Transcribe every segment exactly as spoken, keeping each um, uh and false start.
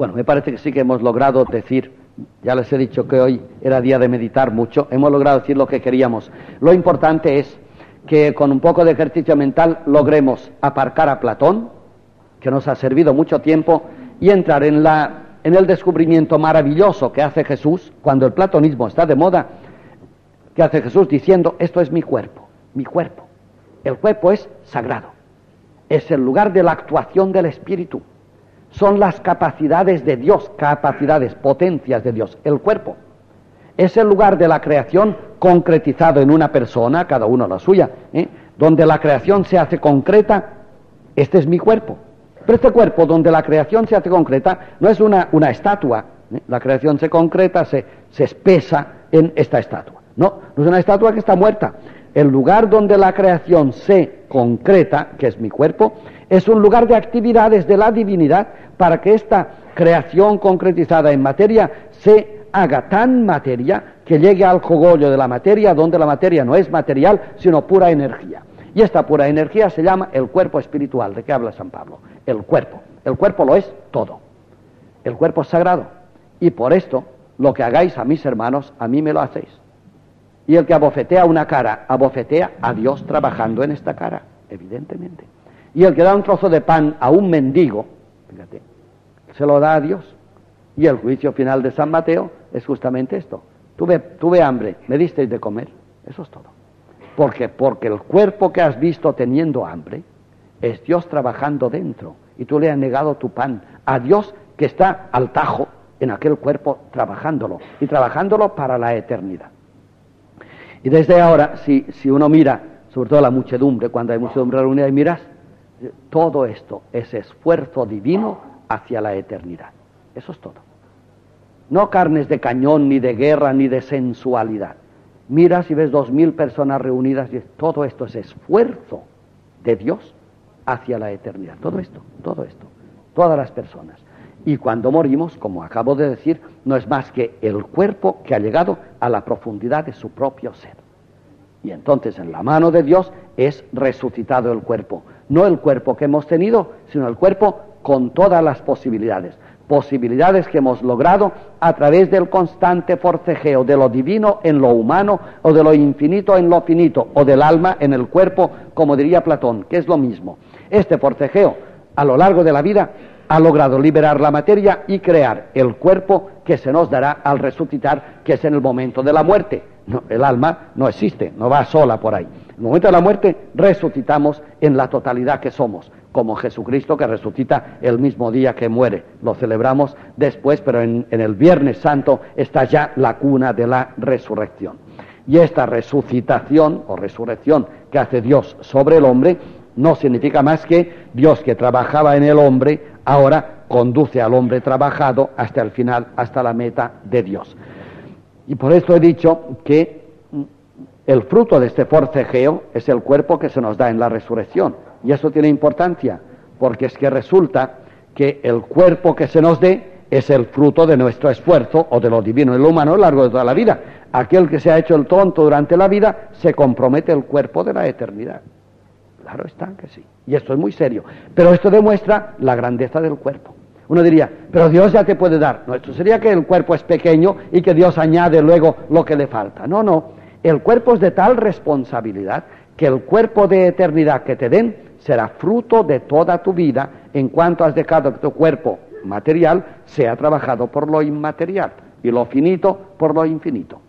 Bueno, me parece que sí que hemos logrado decir, ya les he dicho que hoy era día de meditar mucho, hemos logrado decir lo que queríamos. Lo importante es que con un poco de ejercicio mental logremos aparcar a Platón, que nos ha servido mucho tiempo, y entrar en, la, en el descubrimiento maravilloso que hace Jesús, cuando el platonismo está de moda, que hace Jesús diciendo, esto es mi cuerpo, mi cuerpo. El cuerpo es sagrado, es el lugar de la actuación del espíritu, son las capacidades de Dios, capacidades, potencias de Dios, el cuerpo. Es el lugar de la creación concretizado en una persona, cada uno la suya, ¿eh? Donde la creación se hace concreta, este es mi cuerpo. Pero este cuerpo donde la creación se hace concreta no es una, una estatua, ¿eh? La creación se concreta, se, se espesa en esta estatua. No, no es una estatua que está muerta. El lugar donde la creación se concreta, que es mi cuerpo, es un lugar de actividades de la divinidad para que esta creación concretizada en materia se haga tan materia que llegue al cogollo de la materia, donde la materia no es material, sino pura energía. Y esta pura energía se llama el cuerpo espiritual, de que habla San Pablo. El cuerpo. El cuerpo lo es todo. El cuerpo es sagrado. Y por esto, lo que hagáis a mis hermanos, a mí me lo hacéis. Y el que abofetea una cara, abofetea a Dios trabajando en esta cara, evidentemente. Y el que da un trozo de pan a un mendigo, fíjate, se lo da a Dios. Y el juicio final de San Mateo es justamente esto. Tuve, tuve hambre, me disteis de comer, eso es todo. ¿Por qué? Porque el cuerpo que has visto teniendo hambre es Dios trabajando dentro. Y tú le has negado tu pan a Dios que está al tajo en aquel cuerpo trabajándolo. Y trabajándolo para la eternidad. Y desde ahora, si, si uno mira, sobre todo la muchedumbre, cuando hay muchedumbre reunida y miras, todo esto es esfuerzo divino hacia la eternidad. Eso es todo. No carnes de cañón, ni de guerra, ni de sensualidad. Miras y ves dos mil personas reunidas y todo esto es esfuerzo de Dios hacia la eternidad. Todo esto, todo esto, todas las personas. Y cuando morimos, como acabo de decir, no es más que el cuerpo que ha llegado a la profundidad de su propio ser. Y entonces en la mano de Dios es resucitado el cuerpo. No el cuerpo que hemos tenido, sino el cuerpo con todas las posibilidades. Posibilidades que hemos logrado a través del constante forcejeo de lo divino en lo humano o de lo infinito en lo finito o del alma en el cuerpo, como diría Platón, que es lo mismo. Este forcejeo a lo largo de la vida ha logrado liberar la materia y crear el cuerpo que se nos dará al resucitar, que es en el momento de la muerte. No, el alma no existe, no va sola por ahí. En el momento de la muerte resucitamos en la totalidad que somos. Como Jesucristo que resucita el mismo día que muere. Lo celebramos después, pero en, en el Viernes Santo está ya la cuna de la resurrección. Y esta resucitación o resurrección que hace Dios sobre el hombre no significa más que Dios que trabajaba en el hombre ahora conduce al hombre trabajado hasta el final, hasta la meta de Dios. Y por esto he dicho que el fruto de este forcejeo es el cuerpo que se nos da en la resurrección. Y eso tiene importancia, porque es que resulta que el cuerpo que se nos dé es el fruto de nuestro esfuerzo, o de lo divino y lo humano a lo largo de toda la vida. Aquel que se ha hecho el tonto durante la vida, se compromete el cuerpo de la eternidad. Claro está que sí, y esto es muy serio. Pero esto demuestra la grandeza del cuerpo. Uno diría, pero Dios ya te puede dar. No, esto sería que el cuerpo es pequeño y que Dios añade luego lo que le falta. No, no, el cuerpo es de tal responsabilidad que el cuerpo de eternidad que te den será fruto de toda tu vida en cuanto has dejado que tu cuerpo material sea trabajado por lo inmaterial y lo finito por lo infinito.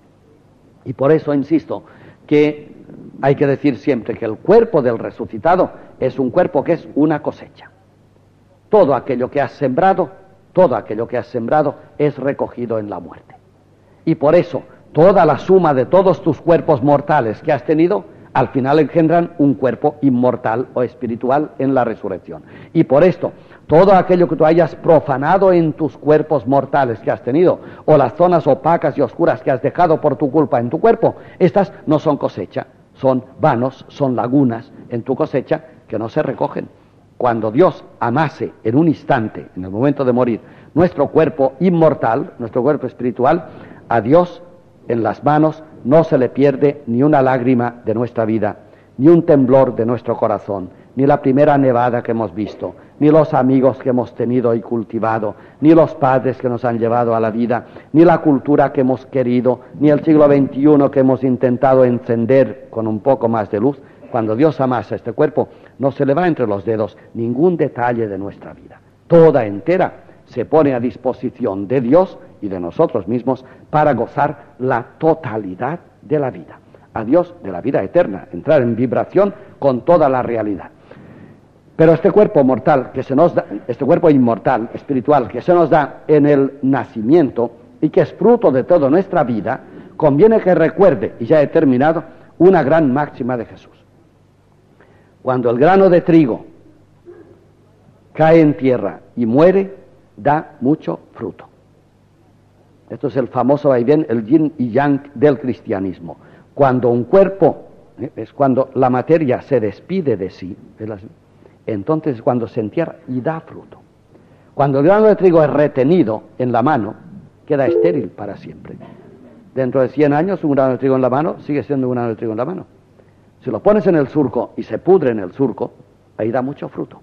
Y por eso insisto que hay que decir siempre que el cuerpo del resucitado es un cuerpo que es una cosecha. Todo aquello que has sembrado, todo aquello que has sembrado es recogido en la muerte. Y por eso toda la suma de todos tus cuerpos mortales que has tenido al final engendran un cuerpo inmortal o espiritual en la resurrección. Y por esto, todo aquello que tú hayas profanado en tus cuerpos mortales que has tenido, o las zonas opacas y oscuras que has dejado por tu culpa en tu cuerpo, estas no son cosecha, son vanos, son lagunas en tu cosecha que no se recogen. Cuando Dios amase en un instante, en el momento de morir, nuestro cuerpo inmortal, nuestro cuerpo espiritual, a Dios en las manos no se le pierde ni una lágrima de nuestra vida, ni un temblor de nuestro corazón, ni la primera nevada que hemos visto, ni los amigos que hemos tenido y cultivado, ni los padres que nos han llevado a la vida, ni la cultura que hemos querido, ni el siglo veintiuno que hemos intentado encender con un poco más de luz. Cuando Dios amasa este cuerpo, no se le va entre los dedos ningún detalle de nuestra vida. Toda entera se pone a disposición de Dios y de nosotros mismos para gozar la totalidad de la vida. A Dios de la vida eterna, entrar en vibración con toda la realidad. Pero este cuerpo mortal que se nos da, este cuerpo inmortal, espiritual, que se nos da en el nacimiento y que es fruto de toda nuestra vida, conviene que recuerde, y ya he terminado, una gran máxima de Jesús. Cuando el grano de trigo cae en tierra y muere, da mucho fruto. Esto es el famoso, ahí bien, el yin y yang del cristianismo. Cuando un cuerpo, es cuando la materia se despide de sí, entonces es cuando se entierra y da fruto. Cuando el grano de trigo es retenido en la mano, queda estéril para siempre. Dentro de cien años, un grano de trigo en la mano sigue siendo un grano de trigo en la mano. Si lo pones en el surco y se pudre en el surco, ahí da mucho fruto.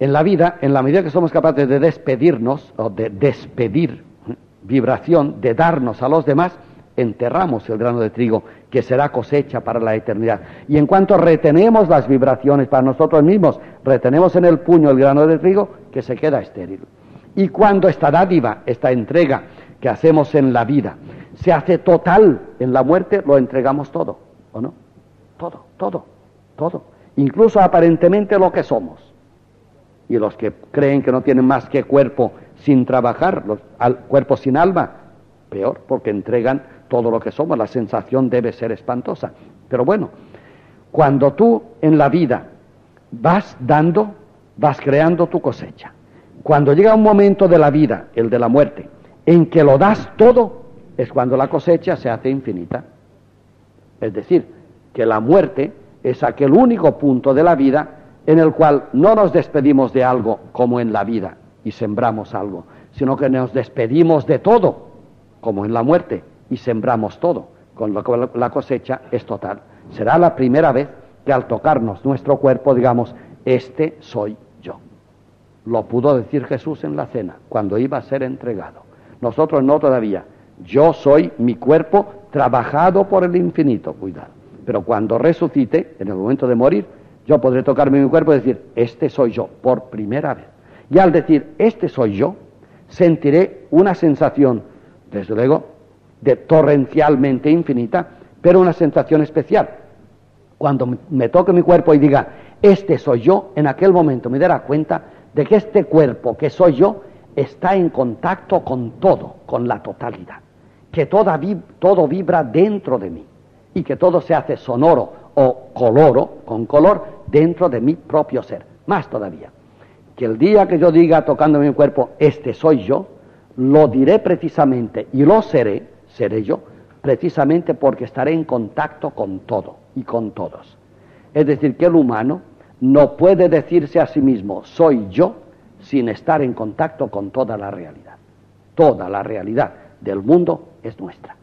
En la vida, en la medida que somos capaces de despedirnos, o de despedir vibración, de darnos a los demás, enterramos el grano de trigo, que será cosecha para la eternidad. Y en cuanto retenemos las vibraciones para nosotros mismos, retenemos en el puño el grano de trigo, que se queda estéril. Y cuando esta dádiva, esta entrega que hacemos en la vida, se hace total en la muerte, lo entregamos todo, ¿o no? Todo, todo, todo. Incluso aparentemente lo que somos. Y los que creen que no tienen más que cuerpo sin trabajar, los, al, cuerpo sin alma, peor, porque entregan todo lo que somos. La sensación debe ser espantosa. Pero bueno, cuando tú en la vida vas dando, vas creando tu cosecha. Cuando llega un momento de la vida, el de la muerte, en que lo das todo, es cuando la cosecha se hace infinita. Es decir, que la muerte es aquel único punto de la vida en el cual no nos despedimos de algo como en la vida y sembramos algo, sino que nos despedimos de todo, como en la muerte, y sembramos todo, con lo cual la cosecha es total. Será la primera vez que al tocarnos nuestro cuerpo digamos, este soy yo. Lo pudo decir Jesús en la cena, cuando iba a ser entregado. Nosotros no todavía. Yo soy mi cuerpo trabajado por el infinito, cuidado. Pero cuando resucite, en el momento de morir, yo podré tocarme mi cuerpo y decir, este soy yo, por primera vez. Y al decir, este soy yo, sentiré una sensación, desde luego, de torrencialmente infinita, pero una sensación especial. Cuando me toque mi cuerpo y diga, este soy yo, en aquel momento me dará cuenta de que este cuerpo que soy yo está en contacto con todo, con la totalidad. Que toda vib- todo vibra dentro de mí y que todo se hace sonoro, o coloro, con color, dentro de mi propio ser. Más todavía, que el día que yo diga, tocando mi cuerpo, este soy yo, lo diré precisamente, y lo seré, seré yo, precisamente porque estaré en contacto con todo y con todos. Es decir, que el humano no puede decirse a sí mismo, soy yo, sin estar en contacto con toda la realidad. Toda la realidad del mundo es nuestra.